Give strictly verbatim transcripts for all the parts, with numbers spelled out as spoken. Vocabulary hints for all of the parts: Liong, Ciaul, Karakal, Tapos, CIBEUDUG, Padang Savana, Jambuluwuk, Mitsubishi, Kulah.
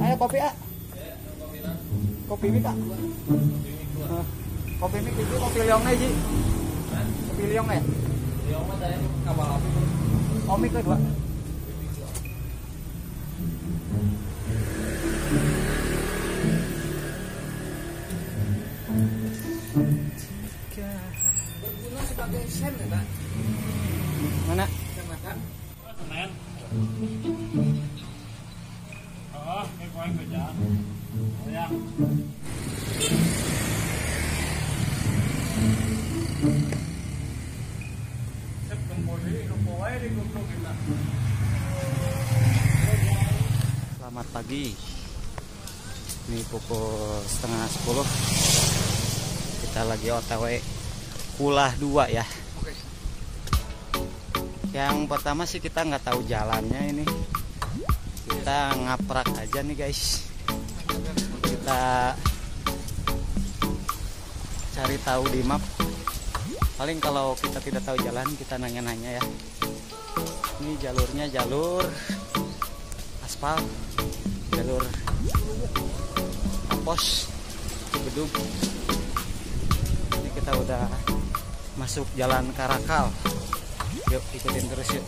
Ayo kopi ah. Kopi mik ah. Kopi mik itu kopi liong aja sih. Kopi liong ya. Liong mah saya kapal api. Komik kedua. Berguna sebagai sen ya Pak. Mana? Kita makan. Semen. Oh, ini koin kerja. Ya. Sep kembali lupa wae di kumpul kita. Selamat pagi. Ini pukul setengah sepuluh. Kita lagi O T W Kulah dua ya. Oke. Yang pertama sih kita nggak tahu jalannya ini. Kita ngaprak aja nih guys. Kita cari tahu di map. Paling kalau kita tidak tahu jalan kita nanya-nanya ya. Ini jalurnya jalur aspal, jalur Tapos, Bedug. Kita udah masuk jalan Karakal. Yuk ikutin terus yuk.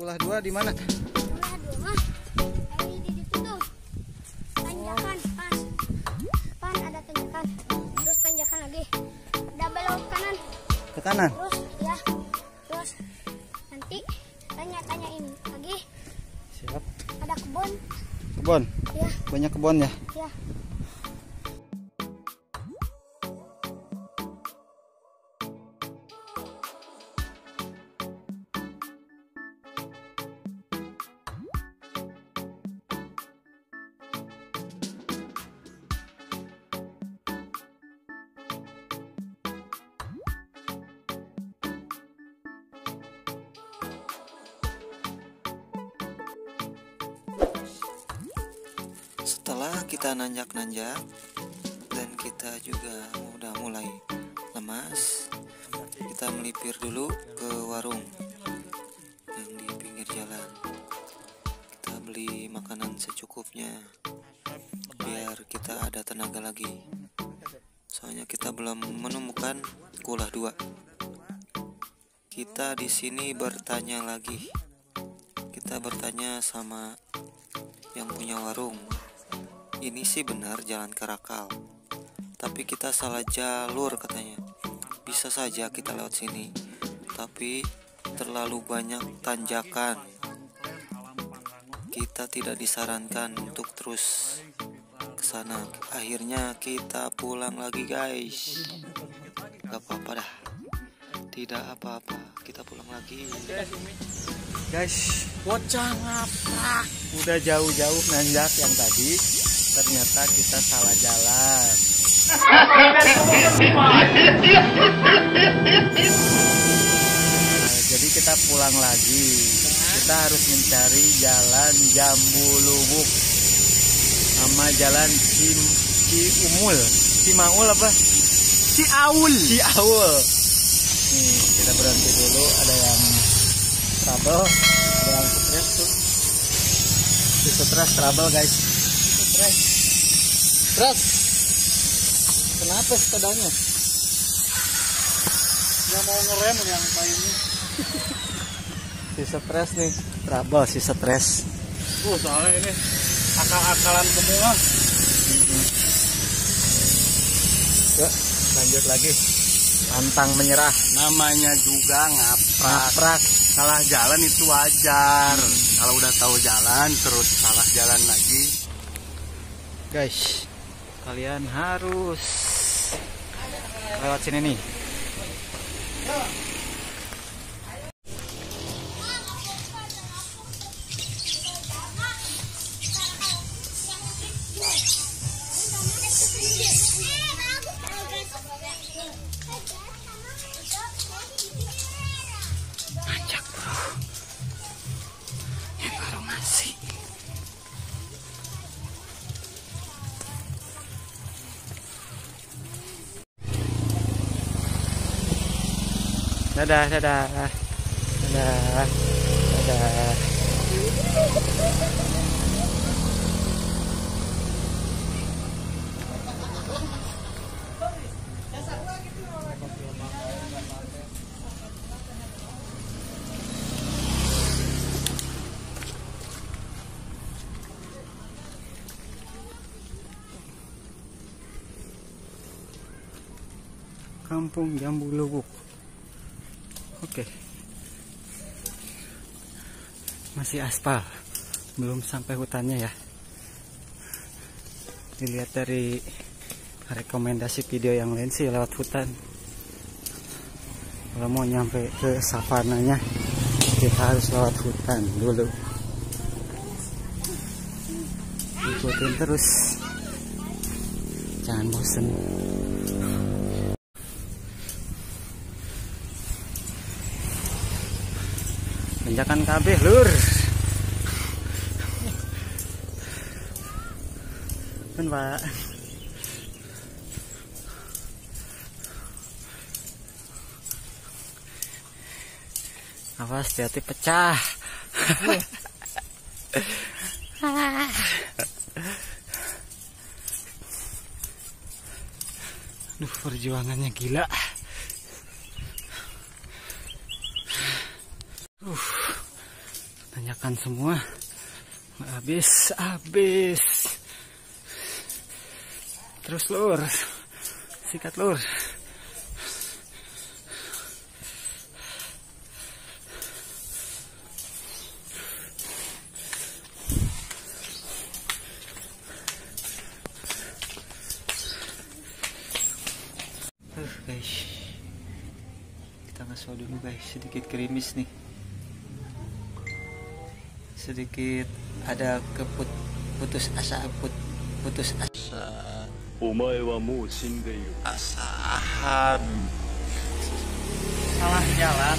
Kulah dua di mana? Kulah dua, ini di situ tuh. Tanjakan, pan, pan ada tanjakan. Terus tanjakan lagi. Udah belok kanan. Ke kanan. Terus, ya, terus nanti tanya-tanya ini lagi. Siap. Ada kebun. Kebun. Ya. Banyak kebun ya. Ya. Setelah kita nanjak-nanjak dan kita juga udah mulai lemas, kita melipir dulu ke warung yang di pinggir jalan. Kita beli makanan secukupnya biar kita ada tenaga lagi. Soalnya kita belum menemukan Kulah dua. Kita di sini bertanya lagi. Kita bertanya sama yang punya warung. Ini sih benar jalan Karakal, tapi kita salah jalur katanya. Bisa saja kita lewat sini, tapi terlalu banyak tanjakan. Kita tidak disarankan untuk terus ke sana. Akhirnya kita pulang lagi guys. Gak apa-apa dah. Tidak apa-apa, kita pulang lagi. Guys, bocah ngaprak. Udah jauh-jauh nanjak yang tadi. Ternyata kita salah jalan. Nah, jadi kita pulang lagi. Kita harus mencari jalan Jambuluwuk sama jalan Cim Ciumul, Cimaul apa? Ciaul. Ciaul. Nih kita berhenti dulu. Ada yang trouble, ada yang stres tuh. Di stres trouble guys. Beras, kenapa sepedanya? Nggak mau ngerem yang kayak ini. Si stres nih, trouble si stres. Uh, soalnya ini akal-akalan semua. Yuk, lanjut lagi. Pantang menyerah. Namanya juga ngaprak. Salah jalan itu wajar. Kalau udah tahu jalan, terus salah jalan lagi. guys, kalian harus lewat sini nih. Dadah, dadah, dadah, dadah. Kampung Jambu Lubuk. Oke, okay. Masih aspal, belum sampai hutannya ya. Dilihat dari rekomendasi video yang lain sih lewat hutan. Kalau mau nyampe ke savananya, kita harus lewat hutan dulu. Ikutin terus, jangan bosen. Jangan kabeh lur. Kan Pak. Awas hati-hati pecah. Duh, perjuangannya gila. Uh. Tanyakan semua habis habis terus lur, sikat lur. Uh, guys, kita ngasau dulu guys, sedikit gerimis nih, sedikit ada keputus asa, put, putus asa. Omae wa mou shindeiru. Asahan. Salah jalan.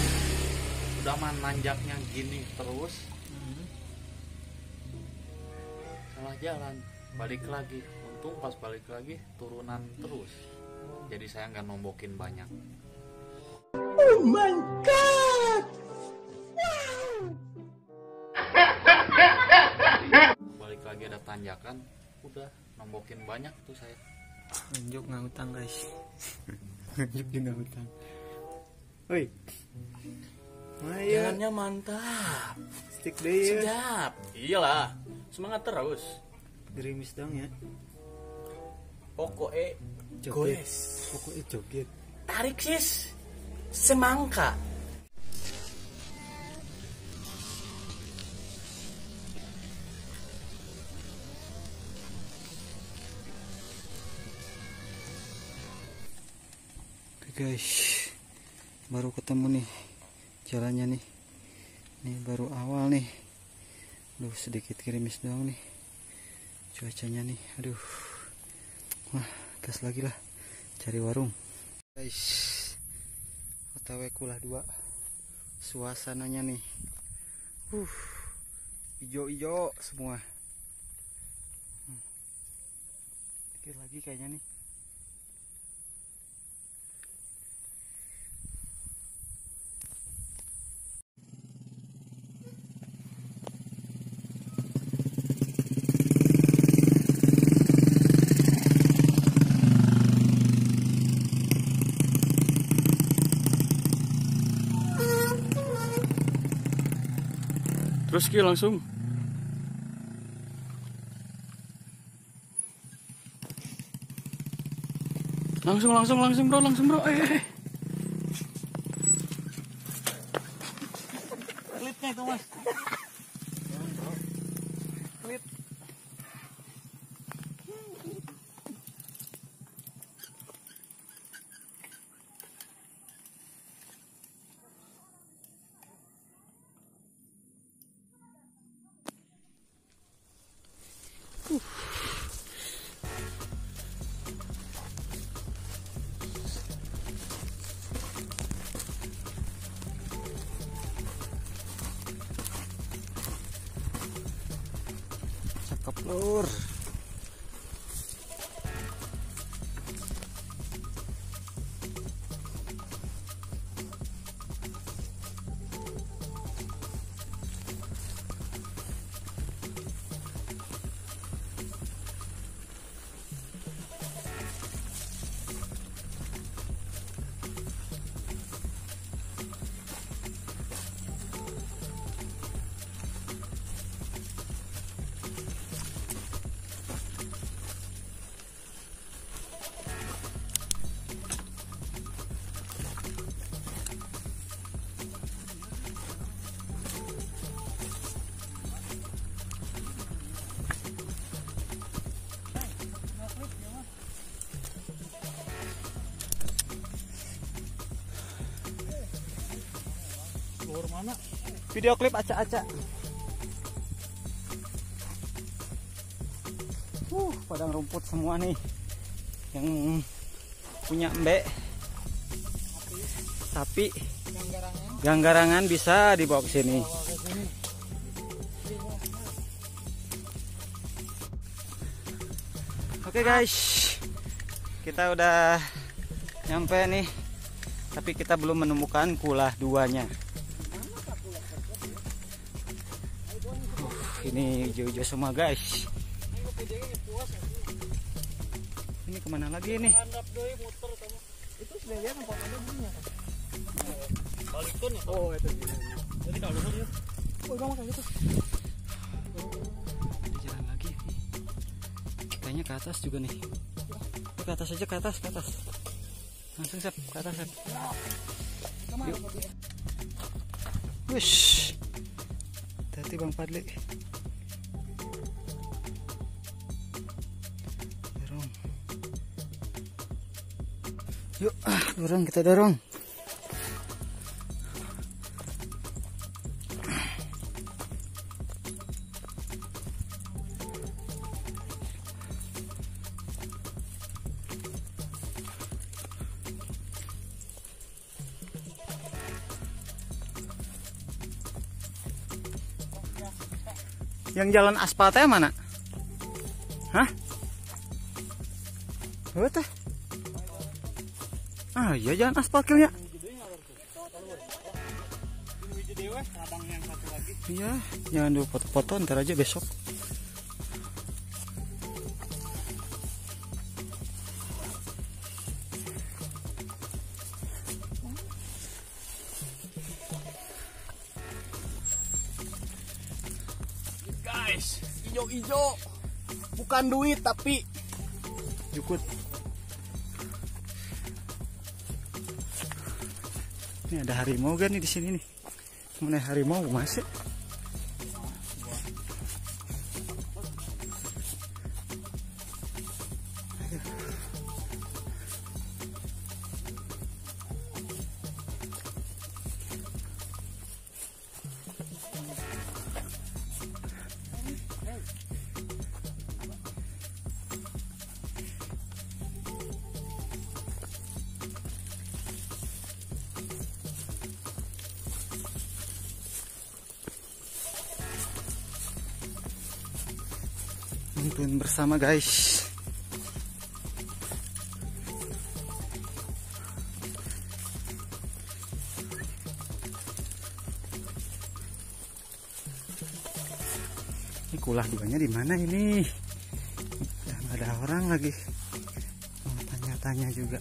Udah mananjaknya gini terus. Hmm. Salah jalan, balik lagi. Untung pas balik lagi turunan terus. Jadi saya nggak nombokin banyak. Oh my god. Balik lagi ada tanjakan, udah nombokin banyak tuh saya. Nunjuk nggak utang guys. Nunjuk juga utang. Woi, jalannya mantap. Stick deh. Sedap. Iyalah, semangat terus. Gerimis dong ya. Pokoknya joget. Pokoknya joget. Tarik sis, semangka. Guys, baru ketemu nih jalannya nih. Nih baru awal nih. Aduh, sedikit gerimis doang nih. Cuacanya nih, aduh. Wah, gas lagi lah. Cari warung. Guys, O T W Kulah dua. Suasananya nih. Uh, ijo-ijo semua. Hmm. Pikir lagi kayaknya nih. Terus ki langsung. Langsung langsung langsung bro, langsung bro. Eh. Pelitnya itu, Mas. Pelit. Cakep lur. Video klip acak-acak. Uh, padang rumput semua nih. Yang punya embek, sapi, ganggarangan bisa dibawa ke sini. Oke guys, kita udah nyampe nih. Tapi kita belum menemukan kulah duanya. Ini hijau-hijau semua guys. Ini kemana lagi nih? Ada jalan lagi nih. Kayaknya ke atas juga nih. Oh, ke atas aja, ke atas, ke atas. Langsung sep, ke atas sep. Yuk. Wish. Hati-hati Bang Padli. Yuk, ah, dorong, kita dorong. Yang jalan aspalnya mana? Hah? Betul. Ah iya jalan aspal kayaknya. Iya, jangan dulu foto-foto, ntar aja besok. Guys, ijo-ijo. Bukan duit tapi jukut. Ini ada harimau kan nih di sini nih. Mana harimau masih? Tuntun bersama guys. Ini kulah duanya di mana ini? Udah nggak ada orang lagi. Mau tanya-tanya juga.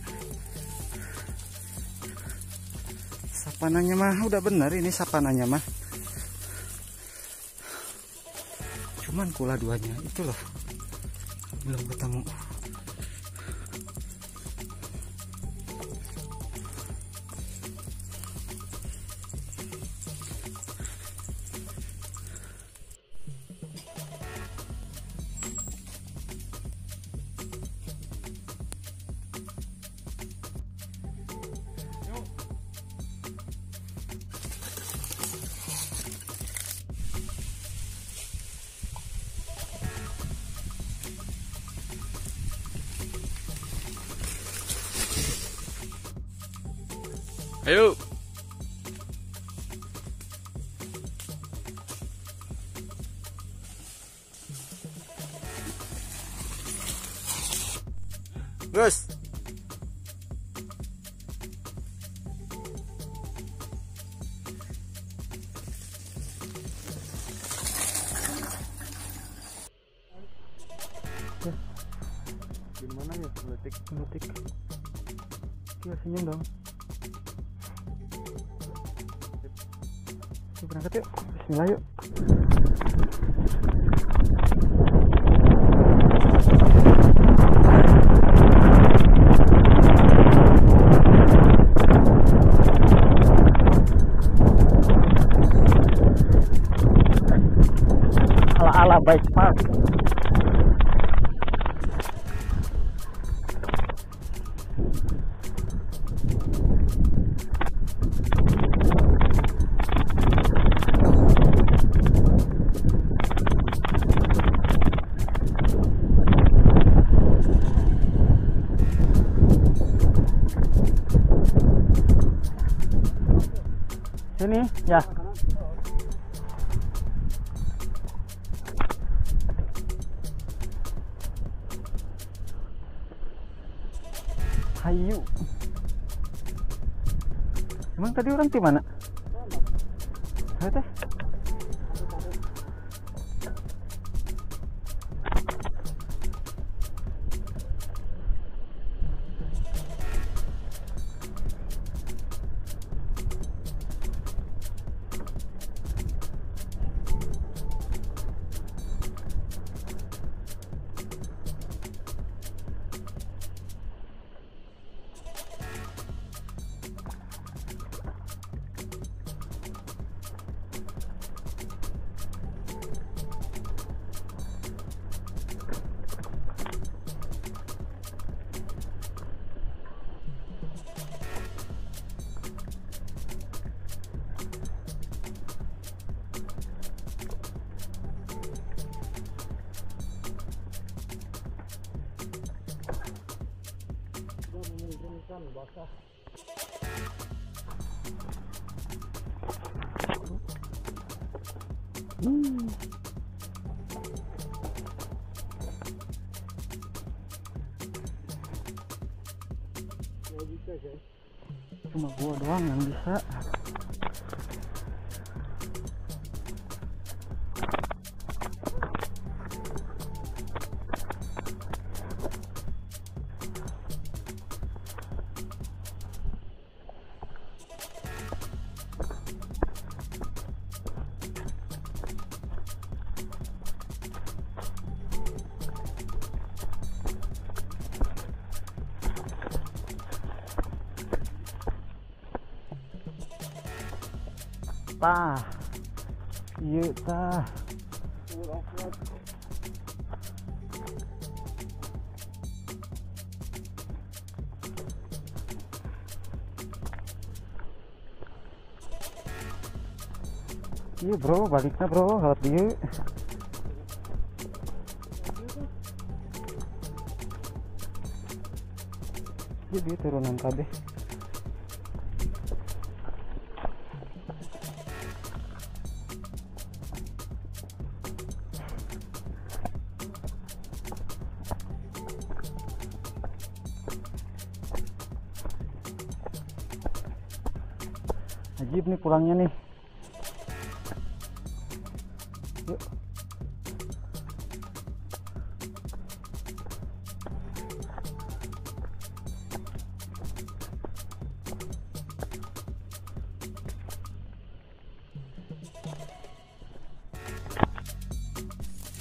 Sapananya mah udah bener ini sapananya mah. Cuman kulah duanya itu loh belum ketemu. Ayo. Gus. Gimana ya geletik geletik? Kita senyum dong. Kita berangkat yuk. Bismillah yuk. Ala-ala baik pak. Sini ya. Hayu. Emang tadi orang di mana? Ayo teh. Basah. Hmm. Cuma gua doang yang bisa. Tah, yuk tah. Iya bro, baliknya bro, harap yuk. Iya dia turunan kabeh. Ajib nih pulangnya nih. Yuk.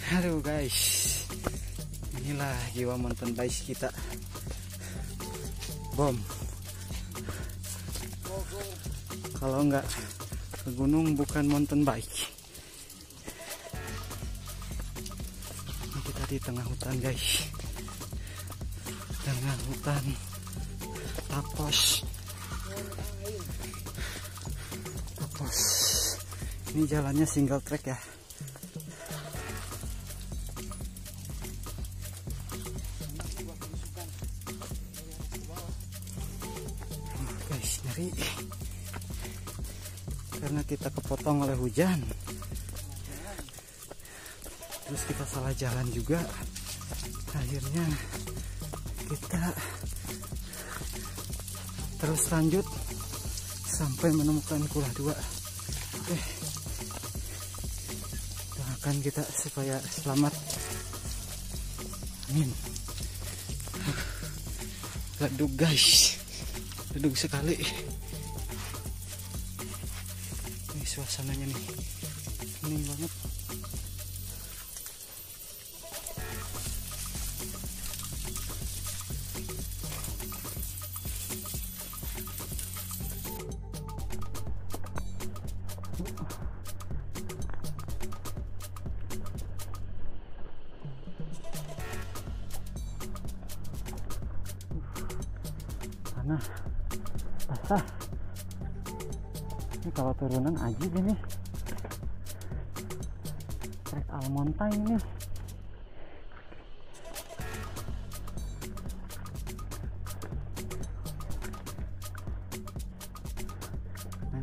Halo guys, inilah jiwa mountain bike kita. Bom. Kalau enggak ke gunung bukan mountain bike. Ini kita di tengah hutan guys, tengah hutan Tapos. Tapos. Ini jalannya single track ya. Oh, guys nyari. Karena kita kepotong oleh hujan, terus kita salah jalan juga, akhirnya kita terus lanjut sampai menemukan Kulah dua. Oke, doakan kita supaya selamat. Amin. Ledug guys, ledug sekali. Ini suasananya nih, hening banget. Nah, basah. Ini kalau turunan ajib ini. Trek almontine ini. Nah,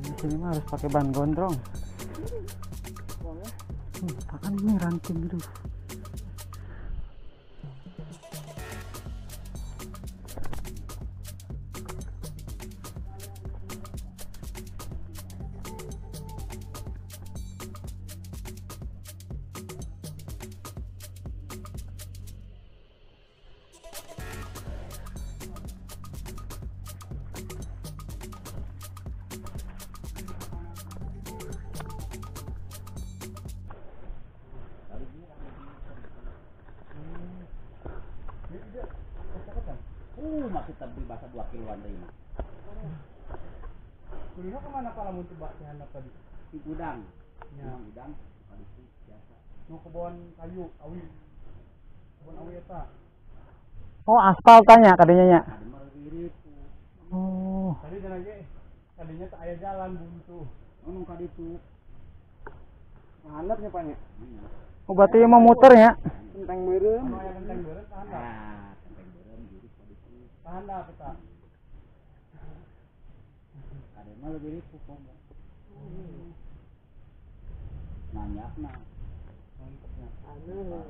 di sini mah harus pakai ban gondrong. Boleh. Hmm, apaan ini ranting gitu. Uh, masih tebih bahasa dua kiloan tadi mah. Kuliah kemana kalau mau coba siapa tadi? Di gudang. Ya, gudang. Tadi biasa. Mau kebon kayu, awi. Kebon awi eta. Oh, aspal tanya kadinya nya. Oh. Tadi jalan ge. Kadinya teh aya jalan buntu. Anu kaditu. Handap nya panya. Oh, berarti mau muter ya? Kenteng beureum. Oh, aya kenteng beureum handap. Tahanlah kita. Ada mah lebih pupuk. Banyak nah. Mantapnya. Aduh.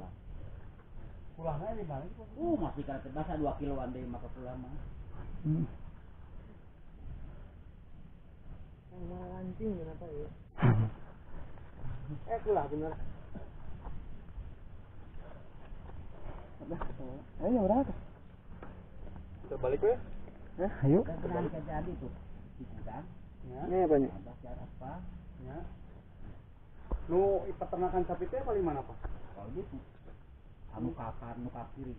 Pulangnya di mana? Uh, masih kata tebasa dua kiloan dari maka pulang mah. Hmm. Sama anjing kenapa ya? Eh, Kulah bener. Ada. Eh, ya udah. Terbalik ya? Eh, ayo. Terbalik aja tadi tuh. Kita. Ya. Ini banyak. Apa? Ya. Lu peternakan sapi teh paling mana, Pak? Kalau gitu. Anu kakar, anu kiri.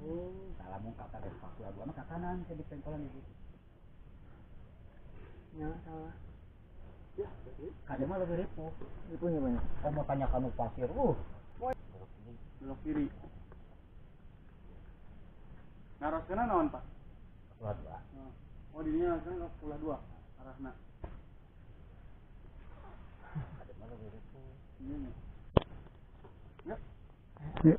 Hmm. Salah mun kakar dan paku dua mah ke kanan ke di pengkolan itu. Ya, salah. Ya, betul. Kadang mah lebih repo. Reponya banyak. Kamu tanya kamu pasir. Uh. Belok kiri. Naras kena naon Pak? Kulah dua. Oh dirinya naras Kulah dua arahna. Ada mana begitu? Ini. Yuk. Yuk.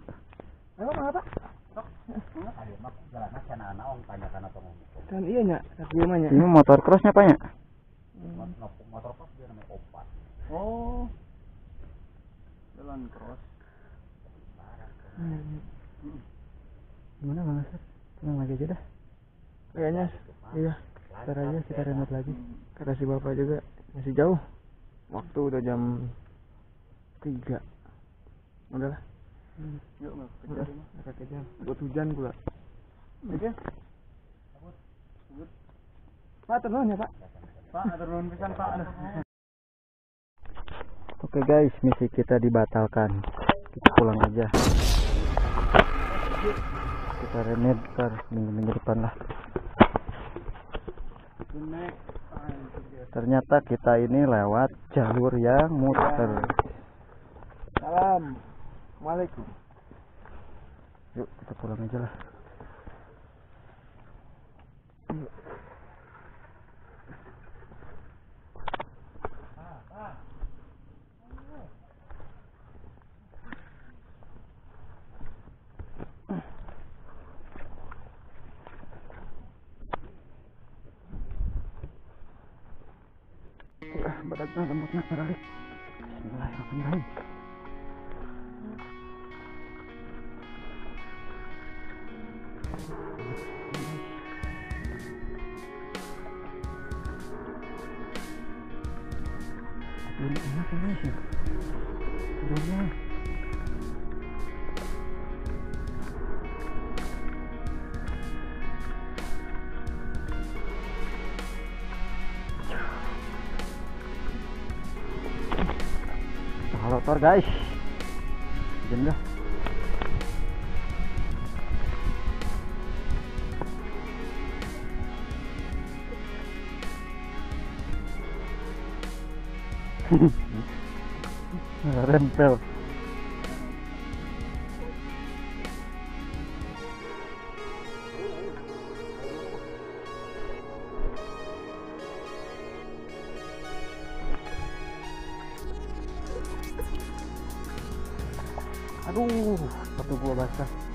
Ayo apa? Sok. Mana ada mak jalanna cenah naon tanya kana tong. Kan ieu nya, ieu mah nya. Ini motor crossnya Pak nya? Motor cross dia namanya opat. Oh. Jalan cross. Hmm. Gimana Bang Asep? Tenang lagi aja dah kayaknya. Iya, ntar aja kita remote lagi karena si bapak juga masih jauh. Waktu udah jam tiga. Udahlah. Hmm. Yuk Mas, kejar ini. Kita kejar. Buat hujan pula. Oke. Pak, turun ya Pak. Pak, turun pisan Pak. Oke guys, misi kita dibatalkan. Kita pulang aja. Kita remit ntar minggu-minggu depan lah. Ternyata kita ini lewat jalur yang muter. Assalamualaikum. Yuk kita pulang aja lah. Beratnya lembutnya beralik. Bismillahirrahmanirrahim. Rotor guys, jam dah. Rempel. Aduh, sepatu gua basah.